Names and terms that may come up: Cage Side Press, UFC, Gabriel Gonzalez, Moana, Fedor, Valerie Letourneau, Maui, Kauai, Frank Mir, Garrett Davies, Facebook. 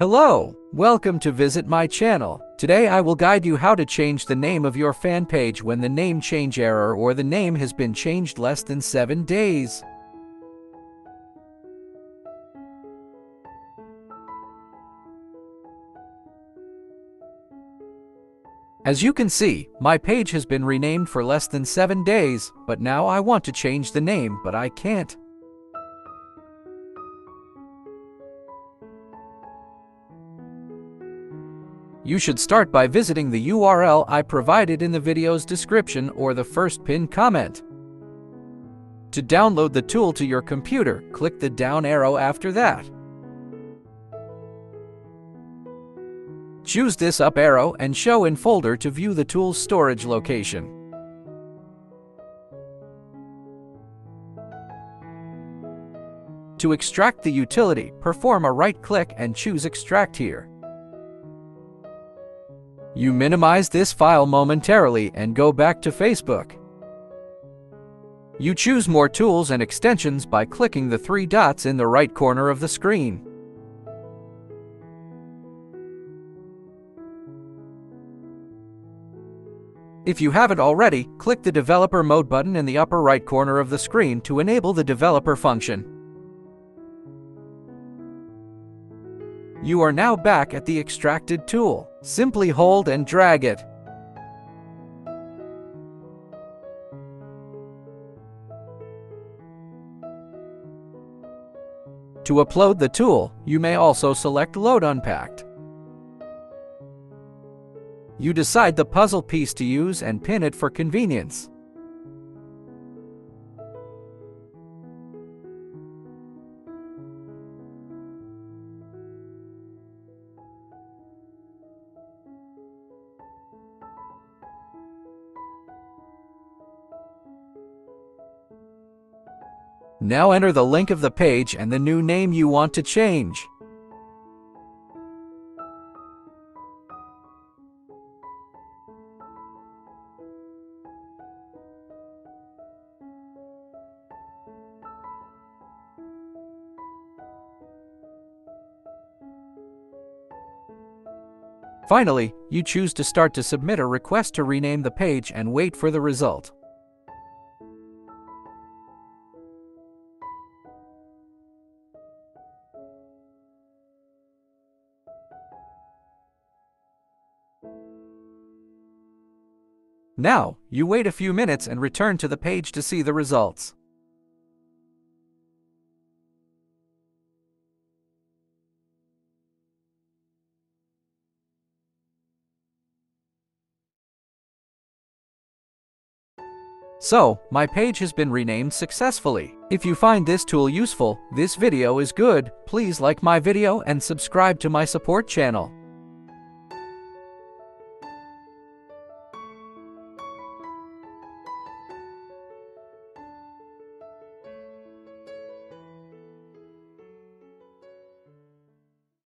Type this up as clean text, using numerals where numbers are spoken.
Hello, welcome to visit my channel. Today I will guide you how to change the name of your fan page when the name change error or the name has been changed less than 7 days. As you can see, my page has been renamed for less than 7 days, but now I want to change the name, but I can't. You should start by visiting the URL I provided in the video's description or the first pinned comment. To download the tool to your computer, click the down arrow after that. Choose this up arrow and show in folder to view the tool's storage location. To extract the utility, perform a right-click and choose Extract here. You minimize this file momentarily and go back to Facebook. You choose More Tools and Extensions by clicking the 3 dots in the right corner of the screen. If you haven't already, click the Developer Mode button in the upper right corner of the screen to enable the developer function. You are now back at the extracted tool. Simply hold and drag it. To upload the tool, you may also select Load Unpacked. You decide the puzzle piece to use and pin it for convenience. Now enter the link of the page and the new name you want to change. Finally, you choose to start to submit a request to rename the page and wait for the result. Now, you wait a few minutes and return to the page to see the results. So, my page has been renamed successfully. If you find this tool useful, this video is good, please like my video and subscribe to my support channel.